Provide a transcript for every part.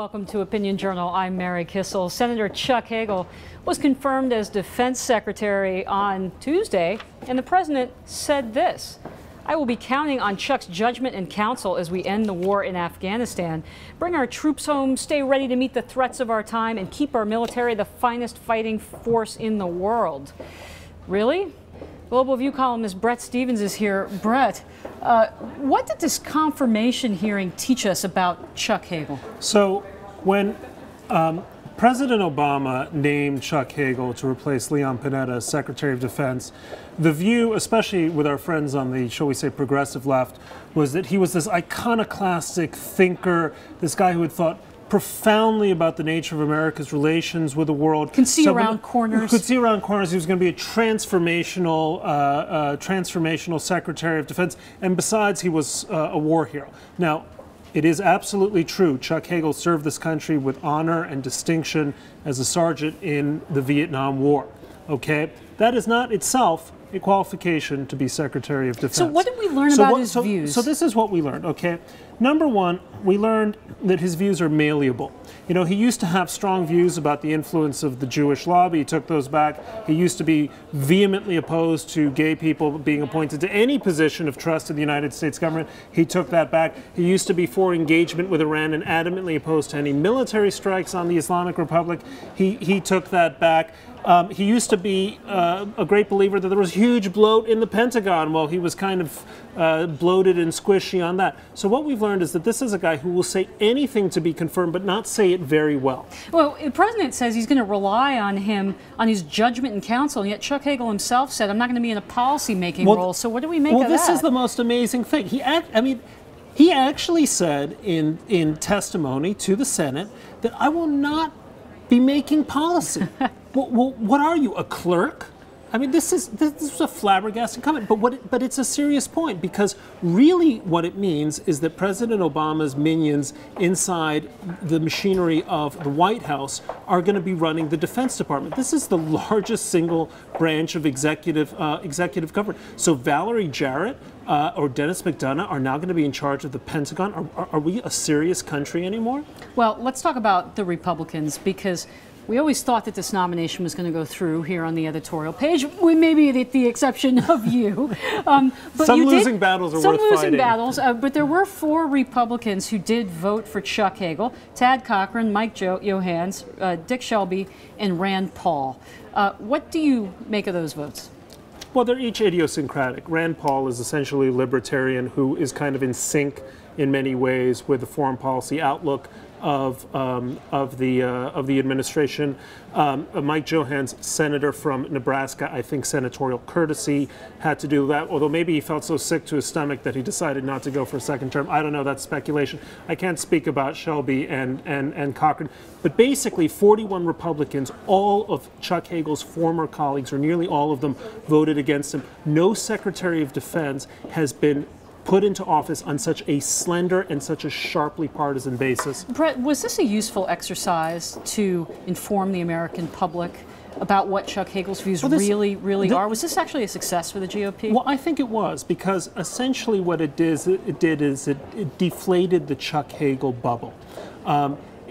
Welcome to Opinion Journal. I'm Mary Kissel. Senator Chuck Hagel was confirmed as Defense Secretary on Tuesday, and the president said this: "I will be counting on Chuck's judgment and counsel as we end the war in Afghanistan, bring our troops home, stay ready to meet the threats of our time, and keep our military the finest fighting force in the world." Really? Global View columnist Bret Stephens is here. Bret, what did this confirmation hearing teach us about Chuck Hagel? So when President Obama named Chuck Hagel to replace Leon Panetta as Secretary of Defense, the view, especially with our friends on the, shall we say, progressive left, was that he was this iconoclastic thinker, this guy who had thought profoundly about the nature of America's relations with the world. Could see around corners. Could see around corners. He was going to be a transformational Secretary of Defense. And besides, he was a war hero. Now, it is absolutely true. Chuck Hagel served this country with honor and distinction as a sergeant in the Vietnam War. Okay, that is not itself a qualification to be Secretary of Defense. So what did we learn about his views? So this is what we learned, okay? Number one, we learned that his views are malleable. You know, he used to have strong views about the influence of the Jewish lobby. He took those back. He used to be vehemently opposed to gay people being appointed to any position of trust in the United States government. He took that back. He used to be for engagement with Iran and adamantly opposed to any military strikes on the Islamic Republic. He took that back. He used to be a great believer that there was huge bloat in the Pentagon. Well, he was kind of bloated and squishy on that. So what we've learned is that this is a guy who will say anything to be confirmed, but not say it very well. Well, the president says he's going to rely on him, on his judgment and counsel, and yet Chuck Hagel himself said, "I'm not going to be in a policy-making role." So what do we make of that? Well, this is the most amazing thing. He actually said in testimony to the Senate that I will not be making policy. Well, what are you, a clerk? I mean, this is a flabbergasting comment, but it's a serious point, because really what it means is that President Obama's minions inside the machinery of the White House are going to be running the Defense Department. This is the largest single branch of executive government. So Valerie Jarrett or Dennis McDonough are now going to be in charge of the Pentagon. Are we a serious country anymore? Well, let's talk about the Republicans, because we always thought that this nomination was going to go through here on the editorial page, with maybe the exception of you. But some losing battles are worth fighting. Some losing battles, but there were four Republicans who did vote for Chuck Hagel: Tad Cochran, Mike Johanns, Dick Shelby, and Rand Paul. What do you make of those votes? Well, they're each idiosyncratic. Rand Paul is essentially a libertarian who is kind of in sync in many ways with the foreign policy outlook of the administration. Mike Johanns, senator from Nebraska, I think senatorial courtesy had to do that, although maybe he felt so sick to his stomach that he decided not to go for a second term. I don't know, that's speculation. I can't speak about Shelby and Cochran, but basically 41 Republicans, all of Chuck Hagel's former colleagues, or nearly all of them, voted against him. No Secretary of Defense has been put into office on such a slender and such a sharply partisan basis. Bret, was this a useful exercise to inform the American public about what Chuck Hagel's views really are? Was this actually a success for the GOP? Well, I think it was, because essentially what it did is it deflated the Chuck Hagel bubble.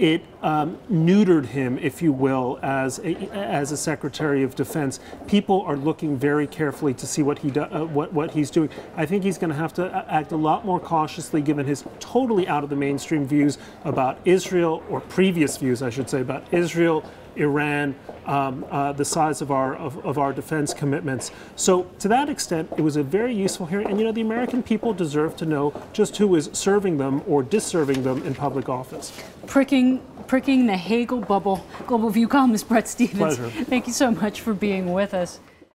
It neutered him, if you will, as a Secretary of Defense. People are looking very carefully to see what he what he's doing. I think he's going to have to act a lot more cautiously, given his totally out of the mainstream views about Israel, or previous views, I should say, about Israel, Iran, the size of our defense commitments. So to that extent, it was a very useful hearing. And you know, the American people deserve to know just who is serving them or disserving them in public office. Pricking the Hagel bubble. Global View columnist Bret Stephens. Pleasure. Thank you so much for being with us.